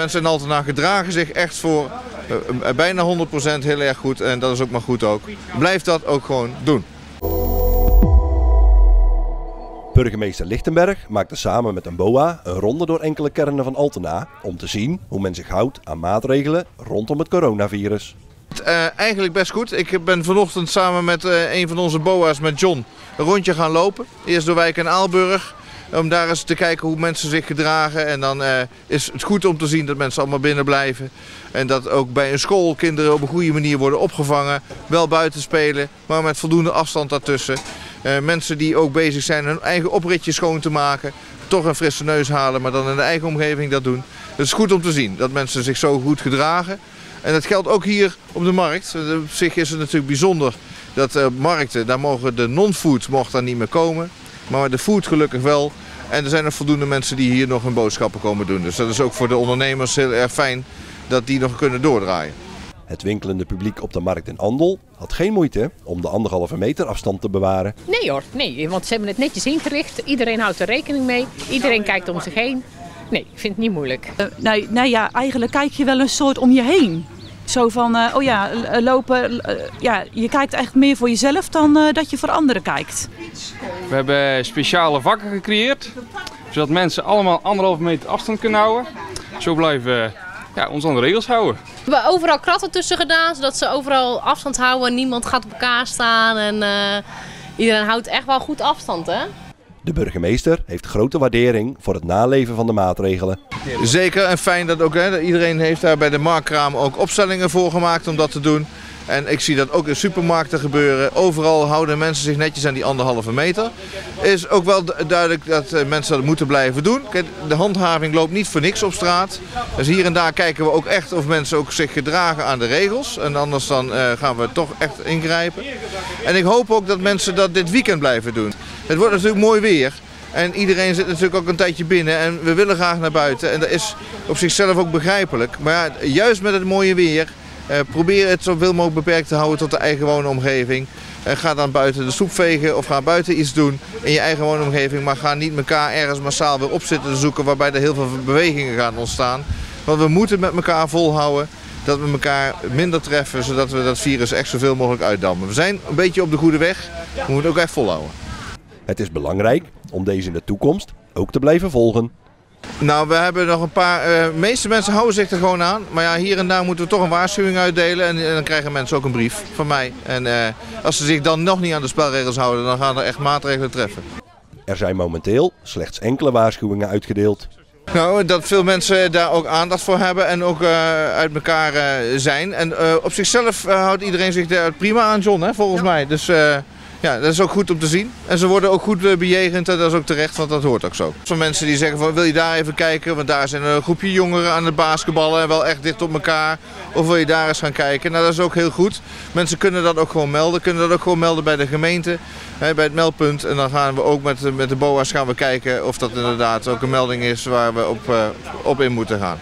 Mensen in Altena gedragen zich echt voor bijna 100% heel erg goed en dat is ook maar goed ook. Blijf dat ook gewoon doen. Burgemeester Lichtenberg maakte samen met een BOA een ronde door enkele kernen van Altena om te zien hoe men zich houdt aan maatregelen rondom het coronavirus. Eigenlijk best goed. Ik ben vanochtend samen met een van onze BOA's, met John, een rondje gaan lopen. Eerst door Wijk en Aalburg, om daar eens te kijken hoe mensen zich gedragen. En dan is het goed om te zien dat mensen allemaal binnen blijven. En dat ook bij een school kinderen op een goede manier worden opgevangen. Wel buiten spelen, maar met voldoende afstand daartussen. Mensen die ook bezig zijn hun eigen opritje schoon te maken. Toch een frisse neus halen, maar dan in de eigen omgeving dat doen. Het is goed om te zien dat mensen zich zo goed gedragen. En dat geldt ook hier op de markt. Op zich is het natuurlijk bijzonder dat markten, daar mogen de non-food mocht daar niet meer komen. Maar de food gelukkig wel. En er zijn nog voldoende mensen die hier nog hun boodschappen komen doen. Dus dat is ook voor de ondernemers heel erg fijn dat die nog kunnen doordraaien. Het winkelende publiek op de markt in Andel had geen moeite om de 1,5 meter afstand te bewaren. Nee hoor, nee, want ze hebben het netjes ingericht. Iedereen houdt er rekening mee. Iedereen kijkt om zich heen. Nee, ik vind het niet moeilijk. Nou ja, eigenlijk kijk je wel een soort om je heen. Zo van, oh ja, lopen. Ja, je kijkt echt meer voor jezelf dan dat je voor anderen kijkt. We hebben speciale vakken gecreëerd, zodat mensen allemaal 1,5 meter afstand kunnen houden. Zo blijven we ons aan de regels houden. We hebben overal kratten tussen gedaan, zodat ze overal afstand houden. Niemand gaat op elkaar staan en iedereen houdt echt wel goed afstand, hè? De burgemeester heeft grote waardering voor het naleven van de maatregelen. Zeker en fijn dat ook, hè, iedereen heeft daar bij de marktkraam ook opstellingen voor gemaakt om dat te doen. En ik zie dat ook in supermarkten gebeuren. Overal houden mensen zich netjes aan die 1,5 meter. Is ook wel duidelijk dat mensen dat moeten blijven doen. De handhaving loopt niet voor niks op straat. Dus hier en daar kijken we ook echt of mensen ook zich gedragen aan de regels. En anders dan gaan we toch echt ingrijpen. En ik hoop ook dat mensen dat dit weekend blijven doen. Het wordt natuurlijk mooi weer. En iedereen zit natuurlijk ook een tijdje binnen en we willen graag naar buiten. En dat is op zichzelf ook begrijpelijk. Maar ja, juist met het mooie weer. Probeer het zoveel mogelijk beperkt te houden tot de eigen woonomgeving. Ga dan buiten de stoep vegen of ga buiten iets doen in je eigen woonomgeving. Maar ga niet elkaar ergens massaal weer op zitten te zoeken waarbij er heel veel bewegingen gaan ontstaan. Want we moeten met elkaar volhouden dat we elkaar minder treffen, zodat we dat virus echt zoveel mogelijk uitdammen. We zijn een beetje op de goede weg, we moeten het ook echt volhouden. Het is belangrijk om deze in de toekomst ook te blijven volgen. Nou, we hebben nog een paar. De meeste mensen houden zich er gewoon aan. Maar ja, hier en daar moeten we toch een waarschuwing uitdelen. En dan krijgen mensen ook een brief van mij. En als ze zich dan nog niet aan de spelregels houden, dan gaan er echt maatregelen treffen. Er zijn momenteel slechts enkele waarschuwingen uitgedeeld. Nou, dat veel mensen daar ook aandacht voor hebben en ook uit elkaar zijn. En op zichzelf houdt iedereen zich daar prima aan, John, hè, volgens mij. Dus ja, dat is ook goed om te zien. En ze worden ook goed bejegend en dat is ook terecht, want dat hoort ook zo. Van mensen die zeggen van, wil je daar even kijken, want daar zijn een groepje jongeren aan het basketballen en wel echt dicht op elkaar. Of wil je daar eens gaan kijken? Nou, dat is ook heel goed. Mensen kunnen dat ook gewoon melden. Kunnen dat ook gewoon melden bij de gemeente, bij het meldpunt. En dan gaan we ook met de BOA's gaan we kijken of dat inderdaad ook een melding is waar we op in moeten gaan.